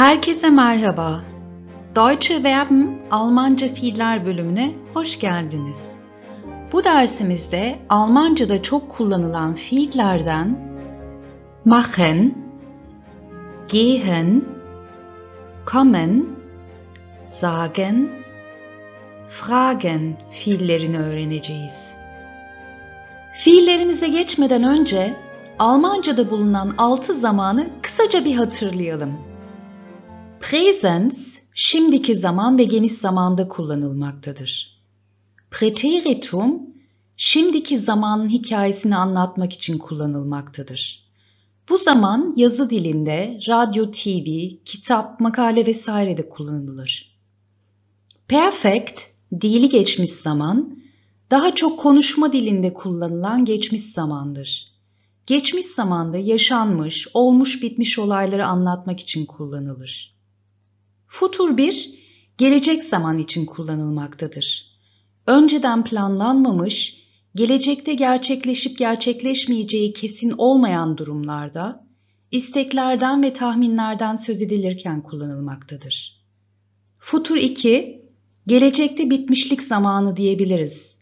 Herkese merhaba. Deutsche Verben Almanca fiiller bölümüne hoş geldiniz. Bu dersimizde Almanca'da çok kullanılan fiillerden machen, gehen, kommen, sagen, fragen fiillerini öğreneceğiz. Fiillerimize geçmeden önce Almanca'da bulunan 6 zamanı kısaca bir hatırlayalım. Präsens, şimdiki zaman ve geniş zamanda kullanılmaktadır. Präteritum, şimdiki zamanın hikayesini anlatmak için kullanılmaktadır. Bu zaman yazı dilinde, radyo, TV, kitap, makale vesairede kullanılır. Perfect, dili geçmiş zaman, daha çok konuşma dilinde kullanılan geçmiş zamandır. Geçmiş zamanda yaşanmış, olmuş bitmiş olayları anlatmak için kullanılır. Futur 1, gelecek zaman için kullanılmaktadır. Önceden planlanmamış, gelecekte gerçekleşip gerçekleşmeyeceği kesin olmayan durumlarda, isteklerden ve tahminlerden söz edilirken kullanılmaktadır. Futur 2, gelecekte bitmişlik zamanı diyebiliriz.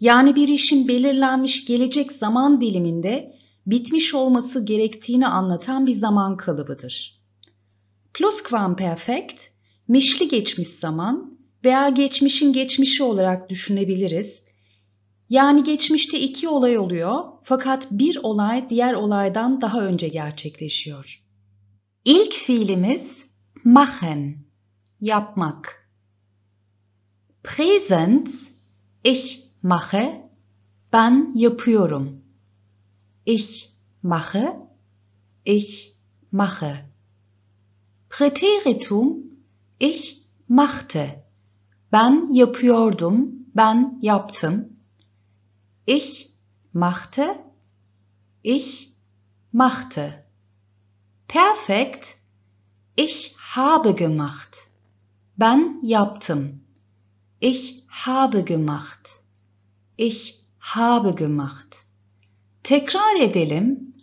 Yani bir işin belirlenmiş gelecek zaman diliminde bitmiş olması gerektiğini anlatan bir zaman kalıbıdır. Plusquamperfekt, mişli geçmiş zaman veya geçmişin geçmişi olarak düşünebiliriz. Yani geçmişte 2 olay oluyor fakat bir olay diğer olaydan daha önce gerçekleşiyor. İlk fiilimiz machen, yapmak. Präsens, ich mache, ben yapıyorum. Ich mache, ich mache. Präteritum, ich machte. Ben yapıyordum, ben yaptım. Ich machte, ich machte. Perfekt, ich habe gemacht. Ben yaptım. Ich habe gemacht. Ich habe gemacht. Tekrar edelim.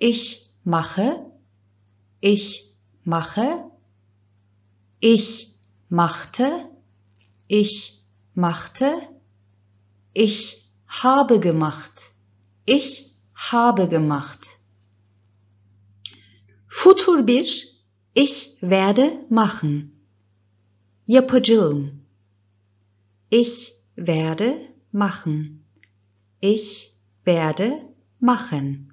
Ich mache, ich mache, ich machte, ich machte, ich habe gemacht, ich habe gemacht. Futur 1, ich werde machen. Yapacağım. Ich werde machen. Ich werde machen.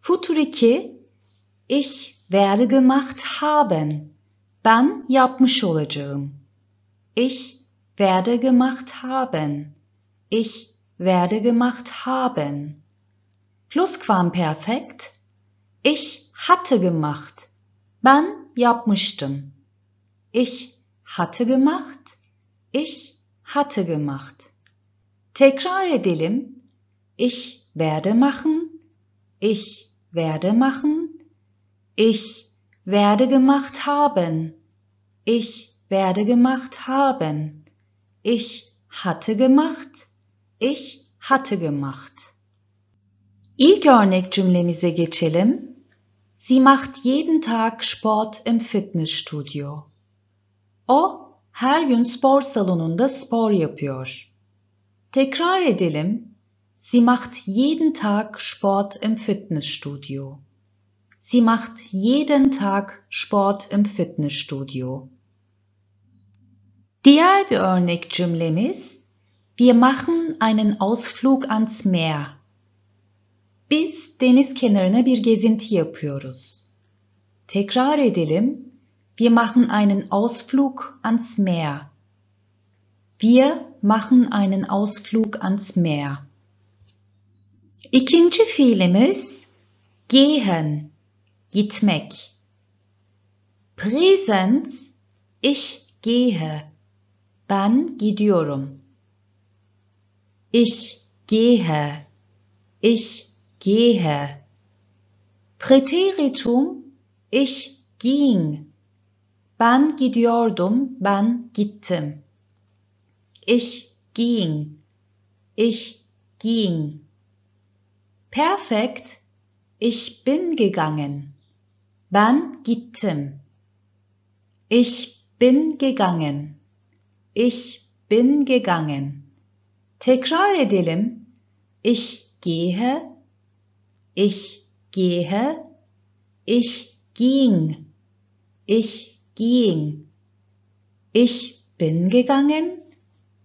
Futur 2, ich werde gemacht haben. Ben yapmış olacağım. Ich werde gemacht haben. Ich werde gemacht haben. Plusquamperfekt, ich hatte gemacht. Ben yapmıştım. Ich hatte gemacht. Ich hatte gemacht. Tekrar edelim. Ich werde machen. Ich werde machen. Ich werde gemacht haben. Ich werde gemacht haben. Ich hatte gemacht. Ich hatte gemacht. İlk örnek cümlemize geçelim. Sie macht jeden Tag Sport im Fitnessstudio. O her gün spor salonunda spor yapıyor. Tekrar edelim. Sie macht jeden Tag Sport im Fitnessstudio. Sie macht jeden Tag Sport im Fitnessstudio. Diğer bir örnek cümlemiz, wir machen einen Ausflug ans Meer. Biz deniz kenarına bir gezinti yapıyoruz. Tekrar edelim, wir machen einen Ausflug ans Meer. Wir machen einen Ausflug ans Meer. İkinci fiilimiz, gehen. Gitmek. Präsens, ich gehe. Ben gidiyorum. Ich gehe. Ich gehe. Präteritum, ich ging. Ben gidiyordum, ben gittim. Ich ging. Ich ging. Perfekt, ich bin gegangen. Ben gittim. Ich bin gegangen. Ich bin gegangen. Tekrar edelim. Ich gehe. Ich gehe. Ich ging. Ich ging. Ich bin gegangen.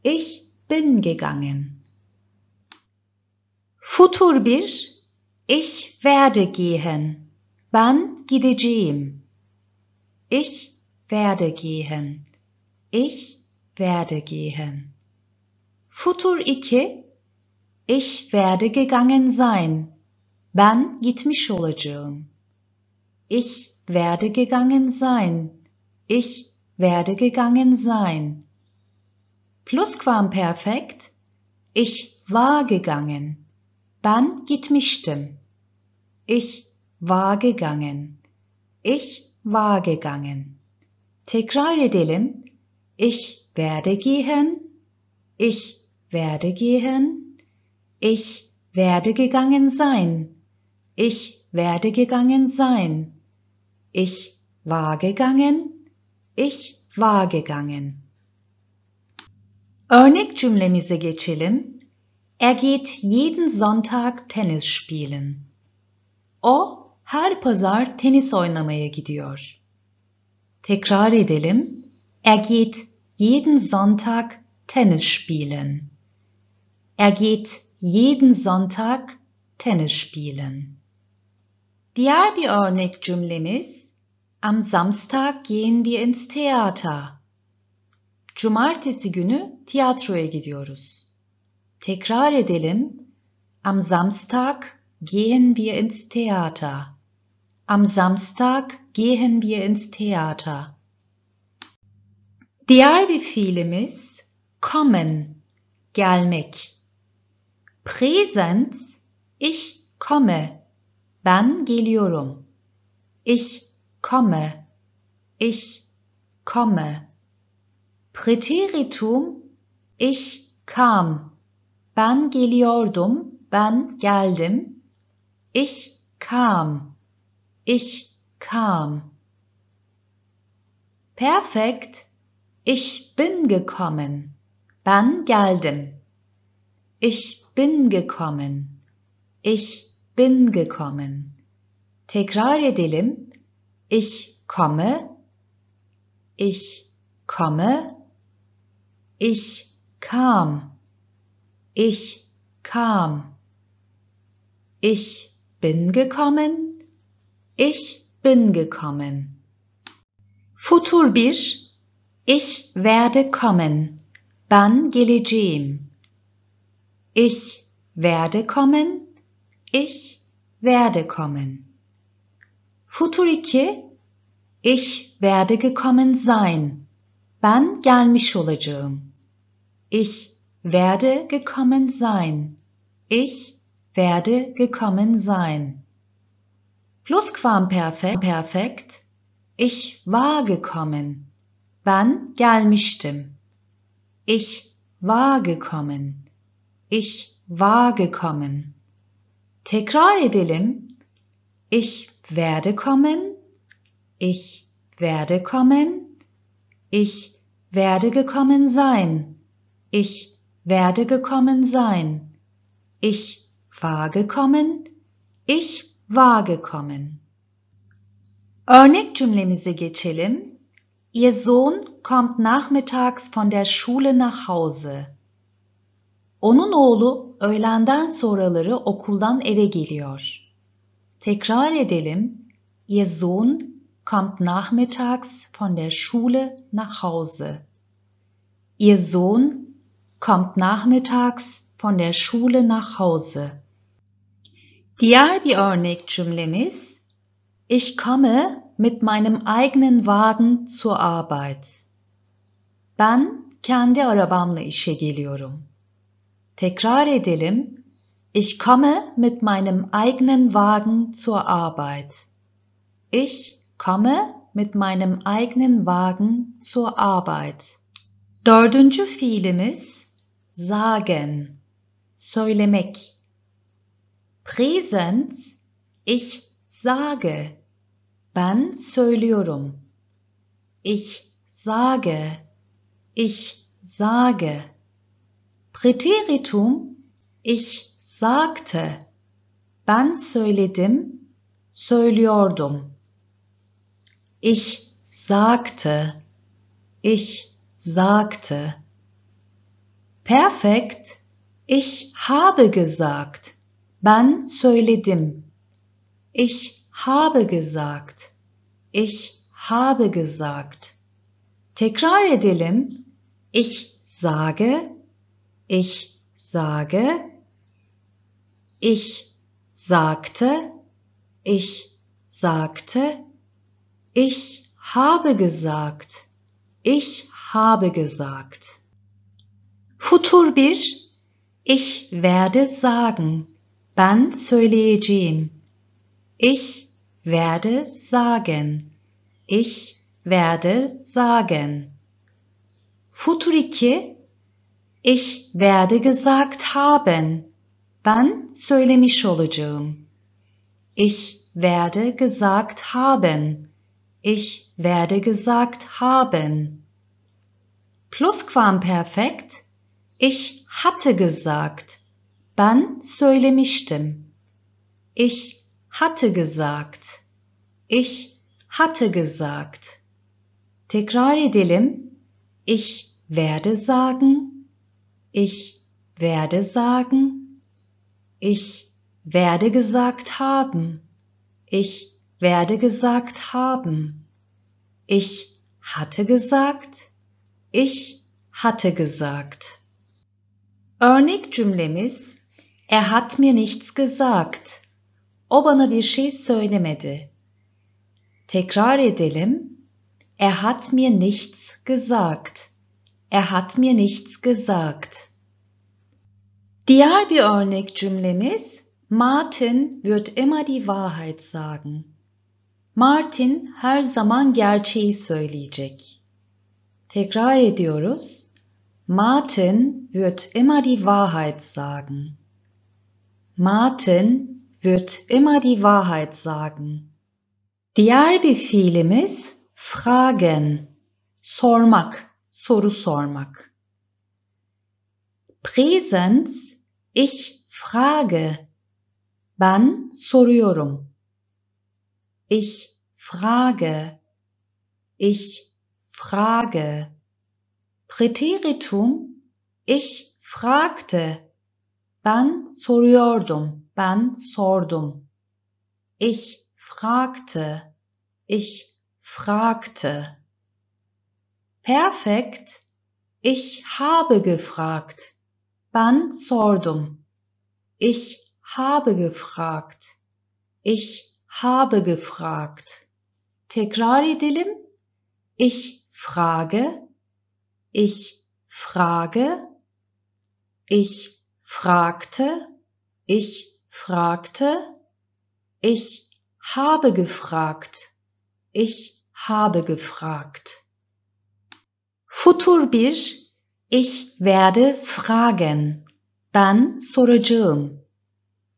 Ich bin gegangen. Futur 1. Ich werde gehen. Ben gideceğim. Ich werde gehen. Ich werde gehen. Futur 2. Ich werde gegangen sein. Ben gitmiş olacağım. Ich werde gegangen sein. Ich werde gegangen sein. Plusquamperfekt. Ich war gegangen. Ben gitmiştim. Ich war gegangen. Ich war gegangen. Tekrar edelim. Ich werde gehen. Ich werde gehen. Ich werde gegangen sein. Ich werde gegangen sein. Ich war gegangen. Ich war gegangen. Örnek cümlemize geçelim. Geht jeden Sonntag Tennis spielen. O her pazar tenis oynamaya gidiyor. Tekrar edelim. Geht jeden Sonntag Tennis spielen. Geht jeden Sonntag Tennis spielen. Diğer bir örnek cümlemiz. Am Samstag gehen wir ins Theater. Cumartesi günü tiyatroya gidiyoruz. Tekrar edelim. Am Samstag gehen wir ins Theater. Am Samstag gehen wir ins Theater. Diğer bir fiilimiz kommen, gelmek. Präsens, ich komme, ben geliyorum. Ich komme, ich komme. Präteritum, ich kam. Ben geliyordum, ben geldim. Ich kam, ich kam. Perfect, ich bin gekommen, ben geldim. Ich bin gekommen, ich bin gekommen. Tekrar edelim. Ich komme, ich komme, ich kam. Ich kam. Ich bin gekommen. Ich bin gekommen. Futur 1. Ich werde kommen. Ben geleceğim. Ich werde kommen. Ich werde kommen. Futur 2. Ich werde gekommen sein. Ben gelmiş olacağım. Ich werde gekommen sein. Ich werde gekommen sein. Plusquamperfekt. Ich war gekommen. Ben gelmiştim. Ich war gekommen. Ich war gekommen. Tekrar edelim. Ich werde kommen. Ich werde kommen. Ich werde gekommen sein. Ich werde gekommen sein. Ich war gekommen. Ich war gekommen. Örnek cümlemize geçelim. Ihr Sohn kommt nachmittags von der Schule nach Hause. Onun oğlu öğlenden sonraları okuldan eve geliyor. Tekrar edelim. Ihr Sohn kommt nachmittags von der Schule nach Hause. Ihr Sohn kommt nachmittags von der Schule nach Hause. Diğer bir örnek cümlemiz. Ich komme mit meinem eigenen Wagen zur Arbeit. Ben kendi arabamla işe geliyorum. Tekrar edelim. Ich komme mit meinem eigenen Wagen zur Arbeit. Ich komme mit meinem eigenen Wagen zur Arbeit. Dördüncü fiilimiz. Sagen, söylemek. Präsens, ich sage, ben söylüyorum. Ich sage, ich sage. Präteritum, ich sagte. Ben söyledim, söylüyordum. Ich sagte, ich sagte. Perfekt, ich habe gesagt. Ben söyledim. Ich habe gesagt. Ich habe gesagt. Tekrar edelim. Ich sage, ich sage. Ich sagte, ich sagte. Ich habe gesagt. Ich habe gesagt. Futur 1. Ich werde sagen. Ben söyleyeceğim. Ich werde sagen. Ich werde sagen. Futur 2. Ich werde gesagt haben. Ben söylemiş olacağım. Ich werde gesagt haben. Ich werde gesagt haben. Plusquamperfekt. Ich hatte gesagt. Ben söylemiştim. Ich hatte gesagt. Ich hatte gesagt. Tekrar edelim. Ich werde sagen. Ich werde sagen. Ich werde gesagt haben. Ich werde gesagt haben. Ich hatte gesagt. Ich hatte gesagt. Örnek cümlemiz, hat mir nichts gesagt. O bana bir şey söylemedi. Tekrar edelim. Hat mir nichts gesagt. Hat mir nichts gesagt. Diğer bir örnek cümlemiz, Martin wird immer die Wahrheit sagen. Martin her zaman gerçeği söyleyecek. Tekrar ediyoruz. Martin wird immer die Wahrheit sagen. Martin wird immer die Wahrheit sagen. Diğer bir fiilimiz Fragen. Sormak, soru sormak. Präsens, ich frage. Ben soruyorum. Ich frage. Ich frage. Präteritum, ich fragte. Ben soruyordum, ben sordum. Ich fragte, ich fragte. Perfekt, ich habe gefragt. Ben sordum. Ich habe gefragt. Ich habe gefragt. Tekrar edelim. Ich frage. Ich frage, ich fragte, ich fragte, ich habe gefragt, ich habe gefragt. Futur 1. Ich werde fragen. Ben soracağım.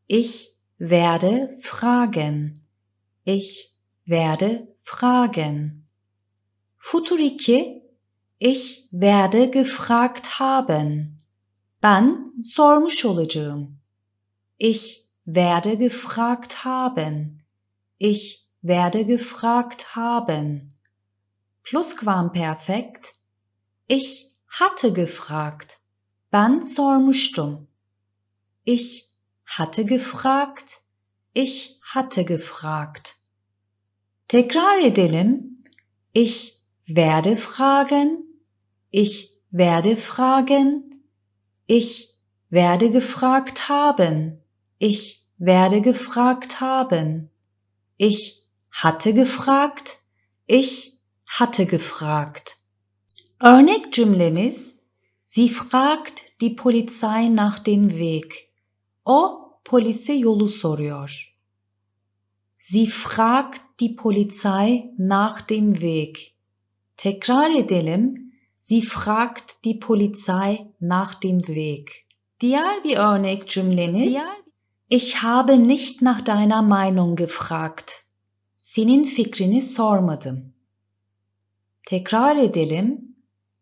Ich werde fragen. Ich werde fragen. Futur 2. Ich werde gefragt haben. Ben sormuş olacağım. Ich werde gefragt haben. Ich werde gefragt haben. Plusquamperfekt. Ich hatte gefragt. Ben sormuştum. Ich hatte gefragt. Ich hatte gefragt. Tekrar edelim. Ich werde fragen. Ich werde fragen. Ich werde gefragt haben. Ich werde gefragt haben. Ich hatte gefragt. Ich hatte gefragt. Örnek cümlemiz, sie fragt die Polizei nach dem Weg. O polise yolu soruyor. Sie fragt die Polizei nach dem Weg. Tekrar edelim. Sie fragt die Polizei nach dem Weg. Diğer bir örnek cümlemiz. Ich habe nicht nach deiner Meinung gefragt. Senin fikrini sormadım. Tekrar edelim.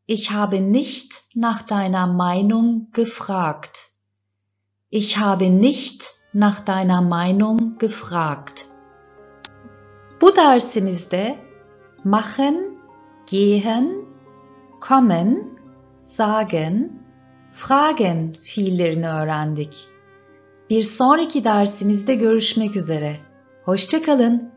Ich habe nicht nach deiner Meinung gefragt. Ich habe nicht nach deiner Meinung gefragt. Bu dersimizde machen, gehen, kommen, sagen, fragen fiillerini öğrendik. Bir sonraki dersimizde görüşmek üzere. Hoşça kalın.